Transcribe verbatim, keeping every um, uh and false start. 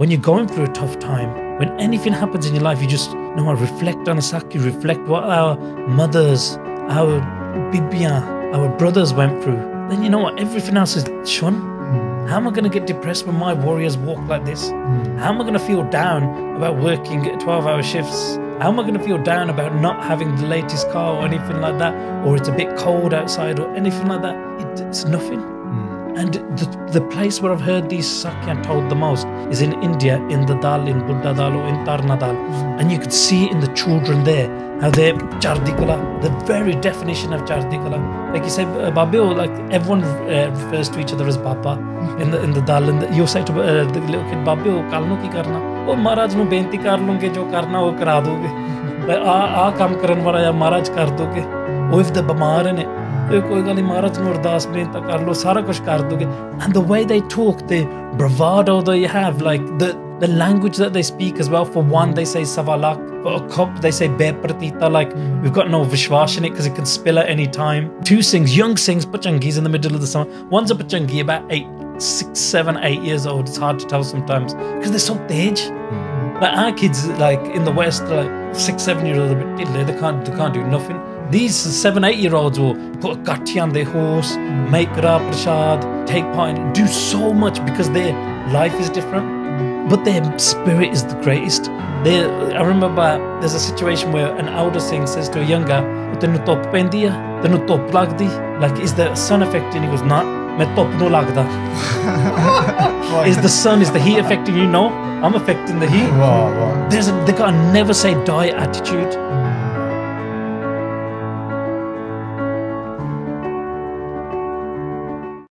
When you're going through a tough time, when anything happens in your life, you just, you know, reflect on Asaki, reflect what our mothers, our Bibia, our brothers went through. Then you know what, everything else is shun. Mm. How am I going to get depressed when my warriors walk like this? Mm. How am I going to feel down about working twelve hour shifts? How am I going to feel down about not having the latest car or anything like that? Or it's a bit cold outside or anything like that? It, it's nothing. Mm. And the, the place where I've heard these Sakya told the most is in India, in the Dal, in Buddha Dal or in Taruna Dal. Mm. And you could see it in the children there, how they're Chardikala, the very definition of Chardikala. Like you say, Babil, like everyone uh, refers to each other as Baba in the, in the Dal. And the, you'll say to uh, the little kid, Babil, kalnu ki karna? Oh, Maharaj, no benti kar lunge, jo karna ho kara doge. Aa aa kaam karan wala ya Maharaj kar doge. Oh, if the bimar ne, oh koi gal nahi Maharaj nu ardas benta kar lo, sara kuch kar doge. And the way they talk, the bravado they have, like the the language that they speak as well. For one, they say savalak. For a cup, they say bepratita. Like we've got no viswash in it because it can spill at any time. Two sings, young sings pachangis in the middle of the summer. One's a pachangi about eight. Six, seven, eight years old. It's hard to tell sometimes because they're so age. Mm-hmm. Like our kids, like in the West, like six, seven year olds, they can't, they can't do nothing. These seven, eight year olds will put a kathi on their horse, mm-hmm. make ra prashad, take part, in, do so much because their life is different, but their spirit is the greatest. They, I remember there's a situation where an elder saint says to a younger, like, is the sun affecting? He goes, nah. Is the sun, is the heat affecting you? No, I'm affecting the heat. Wow, wow. There's a, they got a never say die attitude.